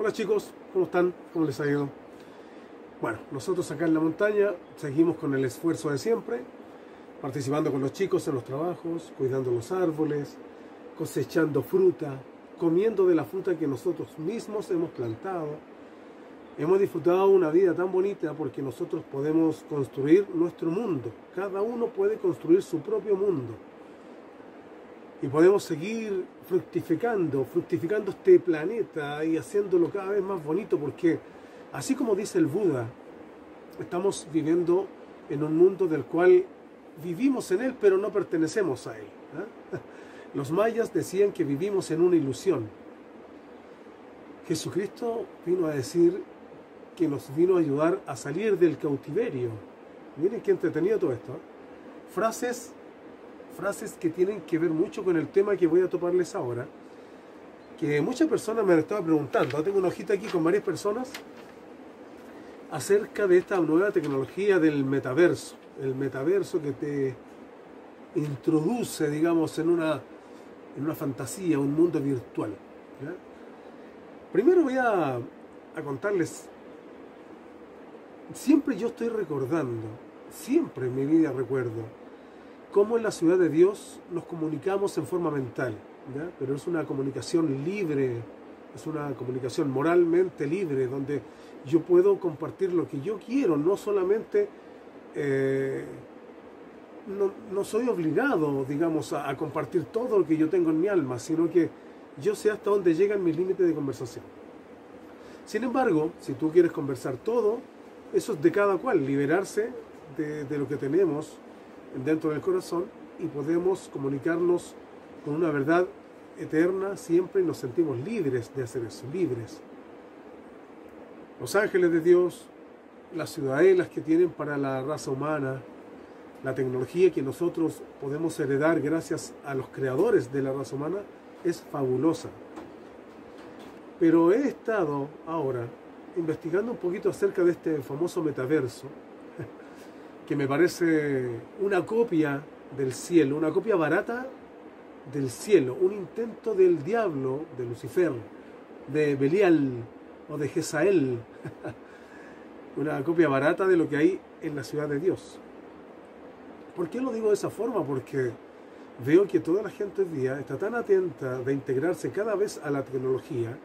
Hola chicos, ¿cómo están? ¿Cómo les ha ido? Bueno, nosotros acá en la montaña seguimos con el esfuerzo de siempre, participando con los chicos en los trabajos, cuidando los árboles, cosechando fruta, comiendo de la fruta que nosotros mismos hemos plantado. Hemos disfrutado una vida tan bonita porque nosotros podemos construir nuestro mundo. Cada uno puede construir su propio mundo. Y podemos seguir fructificando este planeta y haciéndolo cada vez más bonito porque, así como dice el Buda, estamos viviendo en un mundo del cual vivimos en él, pero no pertenecemos a él, ¿eh? Los mayas decían que vivimos en una ilusión. Jesucristo vino a decir que nos vino a ayudar a salir del cautiverio. Miren qué entretenido todo esto, ¿eh? Frases que tienen que ver mucho con el tema que voy a toparles ahora, que muchas personas me estaban preguntando. Tengo una hojita aquí con varias personas acerca de esta nueva tecnología del metaverso. El metaverso que te introduce, digamos, en una fantasía, un mundo virtual, ¿verdad? Primero voy a contarles. Siempre yo estoy recordando, siempre en mi vida recuerdo, cómo en la ciudad de Dios nos comunicamos en forma mental, ¿ya? Pero es una comunicación libre, es una comunicación moralmente libre, donde yo puedo compartir lo que yo quiero, no solamente, no soy obligado, digamos, a compartir todo lo que yo tengo en mi alma, sino que yo sé hasta dónde llegan mis límites de conversación. Sin embargo, si tú quieres conversar todo, eso es de cada cual, liberarse de lo que tenemos dentro del corazón y podemos comunicarnos con una verdad eterna siempre y nos sentimos libres de hacer eso, libres. Los ángeles de Dios, las ciudadelas que tienen para la raza humana, la tecnología que nosotros podemos heredar gracias a los creadores de la raza humana, es fabulosa. Pero he estado ahora investigando un poquito acerca de este famoso metaverso, que me parece una copia del cielo, una copia barata del cielo, un intento del diablo, de Lucifer, de Belial o de Jezael, una copia barata de lo que hay en la ciudad de Dios. ¿Por qué lo digo de esa forma? Porque veo que toda la gente hoy día está tan atenta de integrarse cada vez a la tecnología,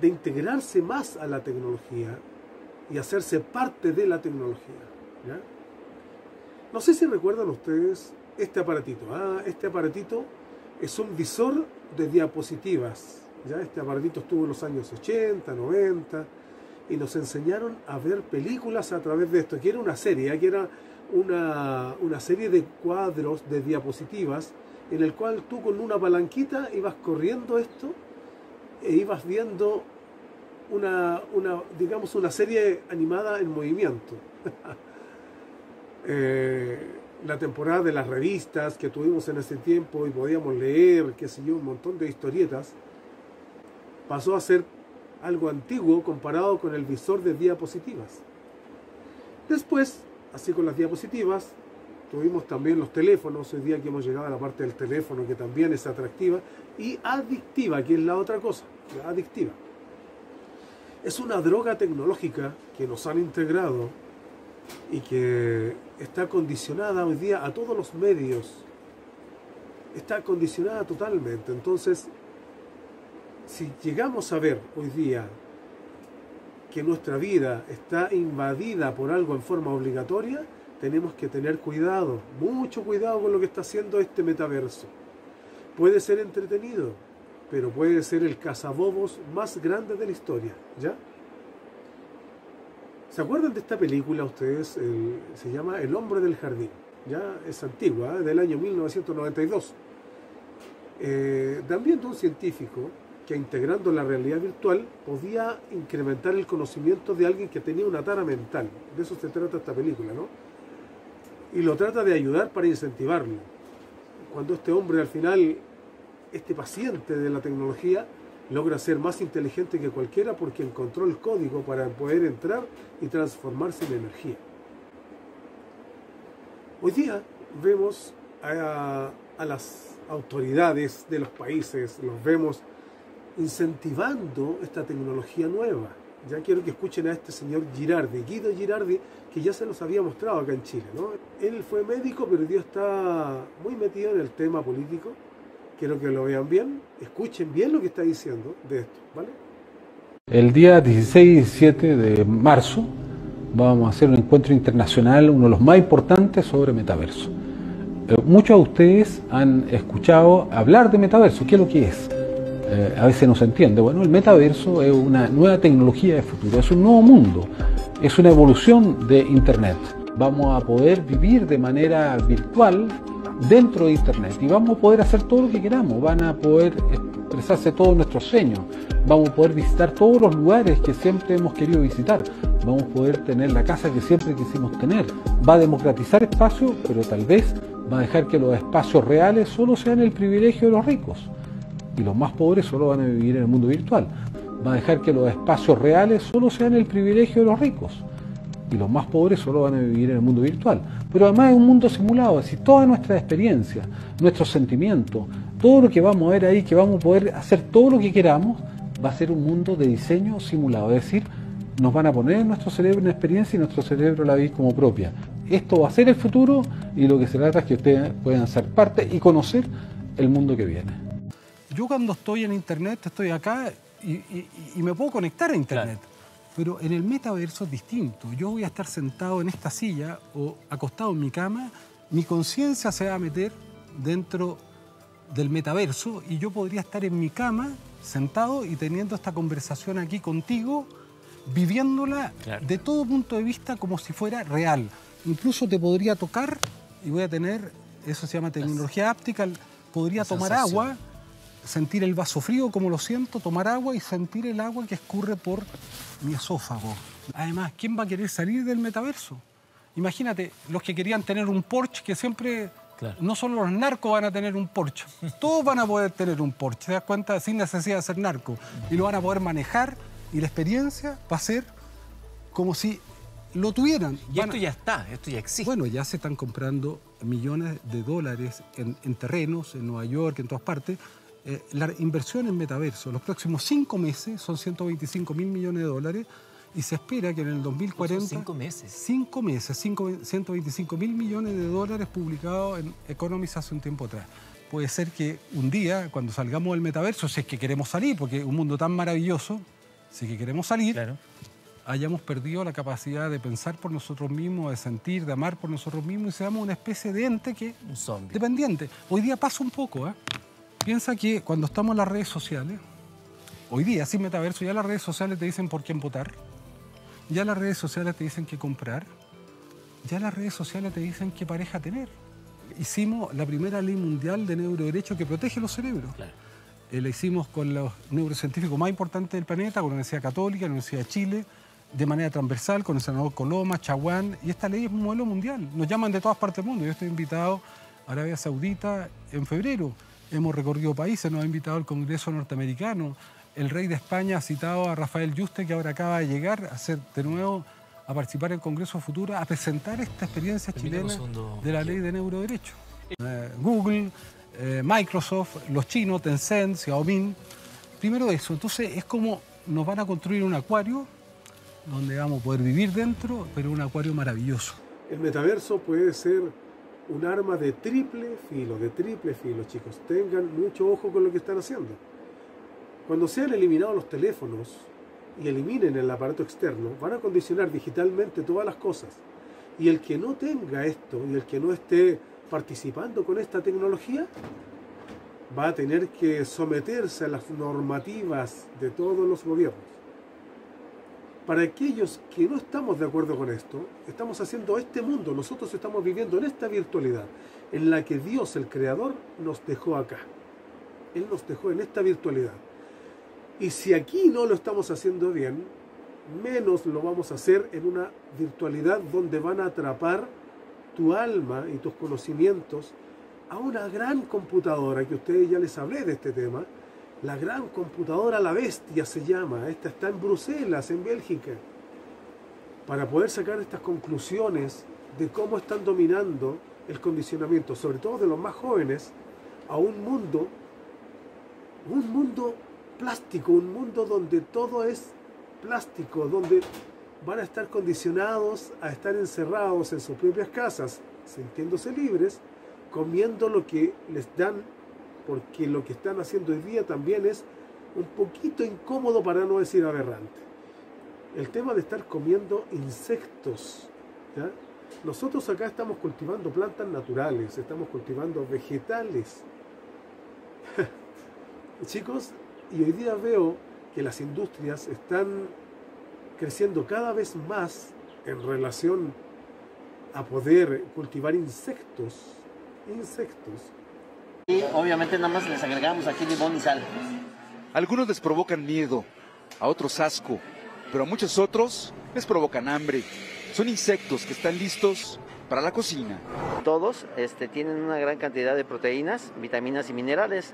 de integrarse más a la tecnología y hacerse parte de la tecnología, ¿ya? No sé si recuerdan ustedes este aparatito. Este aparatito es un visor de diapositivas, ¿ya? Este aparatito estuvo en los años 80, 90 y nos enseñaron a ver películas a través de esto, que era una serie, que era una serie de cuadros de diapositivas en el cual tú con una palanquita ibas corriendo esto e ibas viendo digamos una serie animada en movimiento. La temporada de las revistas que tuvimos en ese tiempo y podíamos leer, qué sé yo, un montón de historietas, pasó a ser algo antiguo comparado con el visor de diapositivas. Después, así con las diapositivas, tuvimos también los teléfonos. Hoy día que hemos llegado a la parte del teléfono, que también es atractiva y adictiva, que es la otra cosa, la adictiva. Es una droga tecnológica que nos han integrado y que está condicionada hoy día a todos los medios. Está condicionada totalmente. Entonces, si llegamos a ver hoy día que nuestra vida está invadida por algo en forma obligatoria, tenemos que tener cuidado, mucho cuidado con lo que está haciendo este metaverso. Puede ser entretenido, pero puede ser el cazabobos más grande de la historia, ¿ya? ¿Se acuerdan de esta película ustedes? Se llama El hombre del jardín, ya es antigua, del año 1992. También de un científico que, integrando la realidad virtual, podía incrementar el conocimiento de alguien que tenía una tara mental. De eso se trata esta película, ¿no? Y lo trata de ayudar para incentivarlo. Cuando este hombre, al final, este paciente de la tecnología, logra ser más inteligente que cualquiera porque encontró el código para poder entrar y transformarse en energía. Hoy día vemos a las autoridades de los países, los vemos incentivando esta tecnología nueva. Ya quiero que escuchen a este señor Girardi, Guido Girardi, que ya se los había mostrado acá en Chile, ¿no? Él fue médico, pero Dios está muy metido en el tema político. Quiero que lo vean bien, escuchen bien lo que está diciendo de esto, ¿vale? El día 16 y 17 de marzo vamos a hacer un encuentro internacional, uno de los más importantes, sobre metaverso. Muchos de ustedes han escuchado hablar de metaverso. ¿Qué es lo que es? A veces no se entiende. Bueno, el metaverso es una nueva tecnología de futuro, es un nuevo mundo, es una evolución de Internet. Vamos a poder vivir de manera virtual dentro de Internet y vamos a poder hacer todo lo que queramos, van a poder expresarse todos nuestros sueños, vamos a poder visitar todos los lugares que siempre hemos querido visitar, vamos a poder tener la casa que siempre quisimos tener. Va a democratizar espacios, pero tal vez va a dejar que los espacios reales solo sean el privilegio de los ricos y los más pobres solo van a vivir en el mundo virtual. Va a dejar que los espacios reales solo sean el privilegio de los ricos y los más pobres solo van a vivir en el mundo virtual. Pero además es un mundo simulado, es decir, toda nuestra experiencia, nuestros sentimientos, todo lo que vamos a ver ahí, que vamos a poder hacer todo lo que queramos, va a ser un mundo de diseño simulado, es decir, nos van a poner en nuestro cerebro una experiencia y nuestro cerebro la ve como propia. Esto va a ser el futuro y lo que se trata es que ustedes puedan ser parte y conocer el mundo que viene. Yo cuando estoy en internet, estoy acá y me puedo conectar a internet. Claro. Pero en el metaverso es distinto. Yo voy a estar sentado en esta silla o acostado en mi cama, mi conciencia se va a meter dentro del metaverso y yo podría estar en mi cama sentado y teniendo esta conversación aquí contigo, viviéndola de todo punto de vista como si fuera real. Incluso te podría tocar y voy a tener, eso se llama tecnología áptica, podría tomar agua, sentir el vaso frío como lo siento, tomar agua y sentir el agua que escurre por mi esófago. Además, ¿quién va a querer salir del metaverso? Imagínate, los que querían tener un Porsche, que siempre, no solo los narcos van a tener un Porsche, todos van a poder tener un Porsche, ¿te das cuenta? Sin necesidad de ser narco. Y lo van a poder manejar y la experiencia va a ser como si lo tuvieran. Y esto ya está, esto ya existe. Bueno, ya se están comprando millones de dólares en terrenos, en Nueva York, en todas partes. La inversión en metaverso, los próximos 5 meses son 125.000 millones de dólares y se espera que en el 2040... ¿Son 5 meses? 5 meses, 125.000 millones de dólares publicados en Economist hace un tiempo atrás. Puede ser que un día, cuando salgamos del metaverso, si es que queremos salir, porque es un mundo tan maravilloso, si es que queremos salir, hayamos perdido la capacidad de pensar por nosotros mismos, de sentir, de amar por nosotros mismos y seamos una especie de ente que... Un zombie. Dependiente. Hoy día pasa un poco, ¿eh? Piensa que cuando estamos en las redes sociales, hoy día sin metaverso, ya las redes sociales te dicen por quién votar, ya las redes sociales te dicen qué comprar, ya las redes sociales te dicen qué pareja tener. Hicimos la primera ley mundial de neuroderecho que protege los cerebros. Claro. La hicimos con los neurocientíficos más importantes del planeta, con la Universidad Católica, la Universidad de Chile, de manera transversal, con el senador Coloma, Chaguán, y esta ley es un modelo mundial. Nos llaman de todas partes del mundo. Yo estoy invitado a Arabia Saudita en febrero. Hemos recorrido países, nos ha invitado al Congreso norteamericano. El rey de España ha citado a Rafael Yuste, que ahora acaba de llegar a ser de nuevo a participar en el Congreso Futuro, a presentar esta experiencia chilena de la ley de neuroderecho. Google, Microsoft, los chinos, Tencent, Xiaomi. Primero eso, entonces es como nos van a construir un acuario donde vamos a poder vivir dentro, pero un acuario maravilloso. El metaverso puede ser un arma de triple filo, chicos. Tengan mucho ojo con lo que están haciendo. Cuando sean eliminados los teléfonos y eliminen el aparato externo, van a condicionar digitalmente todas las cosas. Y el que no tenga esto y el que no esté participando con esta tecnología, va a tener que someterse a las normativas de todos los gobiernos. Para aquellos que no estamos de acuerdo con esto, estamos haciendo este mundo, nosotros estamos viviendo en esta virtualidad en la que Dios, el Creador, nos dejó acá. Él nos dejó en esta virtualidad. Y si aquí no lo estamos haciendo bien, menos lo vamos a hacer en una virtualidad donde van a atrapar tu alma y tus conocimientos a una gran computadora, que ustedes ya les hablé de este tema. La gran computadora, la bestia se llama, esta está en Bruselas, en Bélgica, para poder sacar estas conclusiones de cómo están dominando el condicionamiento, sobre todo de los más jóvenes, a un mundo plástico, un mundo donde todo es plástico, donde van a estar condicionados a estar encerrados en sus propias casas, sintiéndose libres, comiendo lo que les dan, porque lo que están haciendo hoy día también es un poquito incómodo, para no decir aberrante. El tema de estar comiendo insectos, ¿ya? Nosotros acá estamos cultivando plantas naturales, estamos cultivando vegetales. Chicos, y hoy día veo que las industrias están creciendo cada vez más en relación a poder cultivar insectos. Y obviamente nada más les agregamos aquí limón y sal. Algunos les provocan miedo, a otros asco, pero a muchos otros les provocan hambre. Son insectos que están listos para la cocina. Todos tienen una gran cantidad de proteínas, vitaminas y minerales.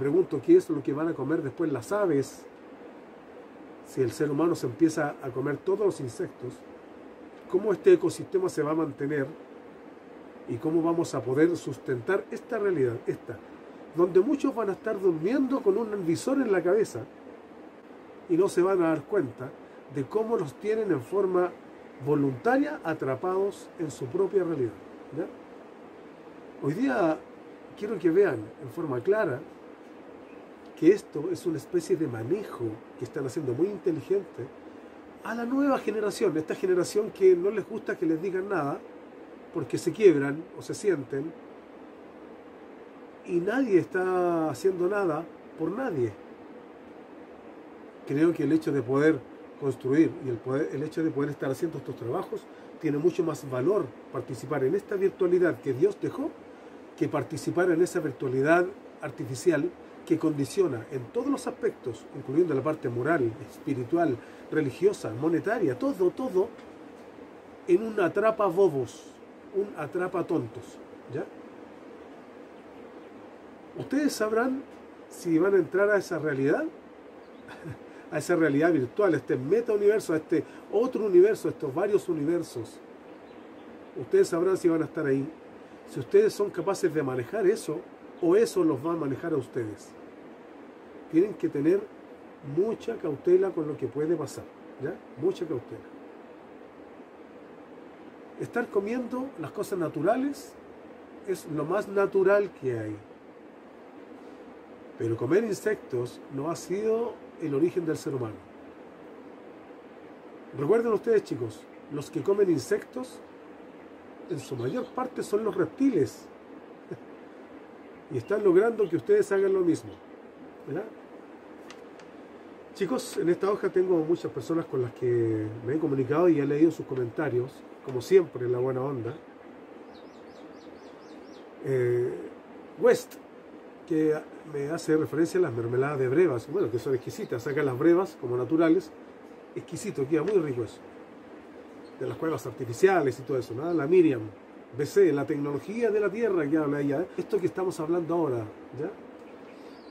Pregunto, ¿qué es lo que van a comer después las aves? Si el ser humano se empieza a comer todos los insectos, ¿cómo este ecosistema se va a mantener? ¿Y cómo vamos a poder sustentar esta realidad? Esta, donde muchos van a estar durmiendo con un visor en la cabeza y no se van a dar cuenta de cómo los tienen en forma voluntaria atrapados en su propia realidad, ¿ya? Hoy día quiero que vean en forma clara que esto es una especie de manejo que están haciendo muy inteligente a la nueva generación, esta generación que no les gusta que les digan nada porque se quiebran o se sienten y nadie está haciendo nada por nadie. Creo que el hecho de poder construir y el hecho de poder estar haciendo estos trabajos tiene mucho más valor participar en esta virtualidad que Dios dejó que participar en esa virtualidad artificial que condiciona en todos los aspectos, incluyendo la parte moral, espiritual, religiosa, monetaria, todo, en un atrapa bobos, un atrapa tontos, ¿ya? Ustedes sabrán si van a entrar a esa realidad virtual, a este metauniverso, a este otro universo, a estos varios universos. Ustedes sabrán si van a estar ahí, si ustedes son capaces de manejar eso, o eso los va a manejar a ustedes. Tienen que tener mucha cautela con lo que puede pasar, ¿ya? Mucha cautela. Estar comiendo las cosas naturales es lo más natural que hay. Pero comer insectos no ha sido el origen del ser humano. Recuerden ustedes, chicos, los que comen insectos, en su mayor parte son los reptiles. Y están logrando que ustedes hagan lo mismo, ¿verdad? Chicos, en esta hoja tengo muchas personas con las que me he comunicado y he leído sus comentarios, como siempre, en la buena onda. West, que me hace referencia a las mermeladas de brevas, bueno, que son exquisitas, sacan las brevas como naturales, exquisito, queda muy rico eso, de las cuevas artificiales y todo eso, ¿no? La Miriam BC, la tecnología de la tierra que habla ella, ¿eh? Esto que estamos hablando ahora, ¿ya?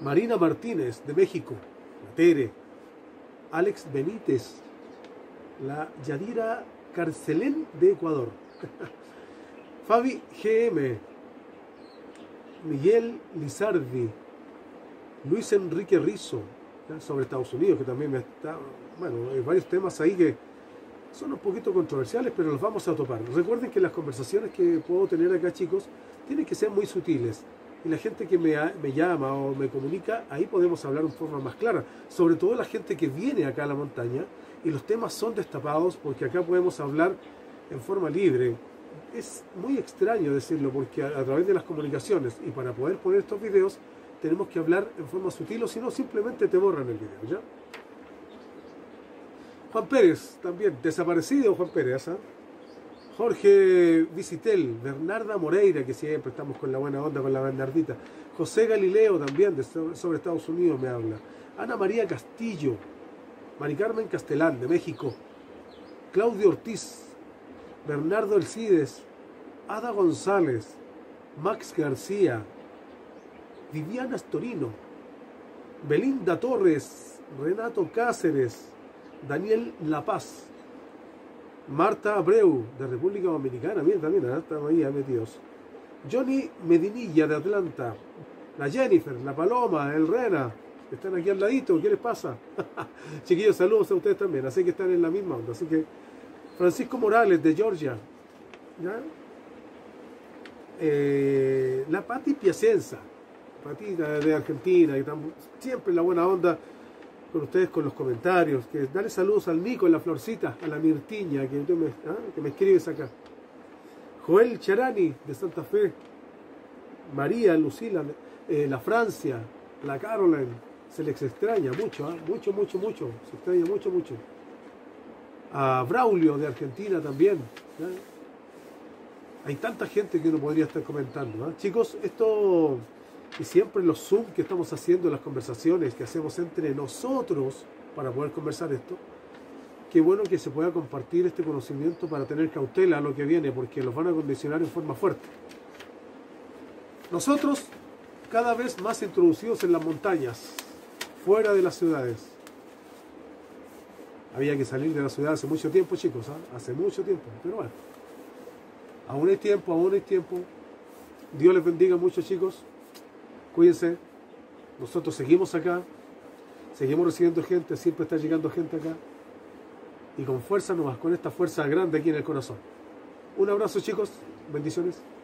Marina Martínez de México, la Tere, Alex Benítez, la Yadira Carcelén de Ecuador, Fabi GM, Miguel Lizardi, Luis Enrique Rizo, ¿ya? Sobre Estados Unidos, que también me está, bueno, hay varios temas ahí que son un poquito controversiales, pero los vamos a topar. Recuerden que las conversaciones que puedo tener acá, chicos, tienen que ser muy sutiles. Y la gente que me llama o me comunica, ahí podemos hablar de forma más clara. Sobre todo la gente que viene acá a la montaña y los temas son destapados porque acá podemos hablar en forma libre. Es muy extraño decirlo porque a través de las comunicaciones y para poder poner estos videos tenemos que hablar en forma sutil o si no simplemente te borran el video, ¿ya? Juan Pérez, también, desaparecido Juan Pérez, ¿eh? Jorge Visitel, Bernarda Moreira, que siempre estamos con la buena onda, con la Bernardita. José Galileo, también, sobre Estados Unidos me habla. Ana María Castillo, Mari Carmen Castelán, de México. Claudio Ortiz, Bernardo Elcides, Ada González, Max García, Viviana Astorino, Belinda Torres, Renato Cáceres, Daniel La Paz, Marta Abreu, de República Dominicana, bien también, están ahí metidos, Johnny Medinilla, de Atlanta, la Jennifer, la Paloma, el Rena, están aquí al ladito, ¿qué les pasa? Chiquillos, saludos a ustedes también, así que están en la misma onda, así que Francisco Morales, de Georgia, ¿ya? La Pati Piacenza, Patita de Argentina, que están siempre en la buena onda con ustedes, con los comentarios, que dale saludos al Nico, a la Florcita, a la Mirtiña, que me escribes acá, Joel Charani, de Santa Fe, María, Lucila, la Francia, la Caroline, se les extraña mucho, mucho, se extraña mucho, a Braulio, de Argentina también, ¿eh? Hay tanta gente que uno podría estar comentando, ¿eh? Chicos, esto... Y siempre los Zoom que estamos haciendo, las conversaciones que hacemos entre nosotros para poder conversar esto, qué bueno que se pueda compartir este conocimiento para tener cautela a lo que viene, porque los van a condicionar en forma fuerte. Nosotros, cada vez más introducidos en las montañas, fuera de las ciudades. Había que salir de la ciudad hace mucho tiempo, chicos, ¿eh? Hace mucho tiempo, pero bueno. Aún hay tiempo, aún hay tiempo. Dios les bendiga mucho, chicos. Cuídense, nosotros seguimos acá, seguimos recibiendo gente, siempre está llegando gente acá. Y con fuerza nomás, con esta fuerza grande aquí en el corazón. Un abrazo, chicos, bendiciones.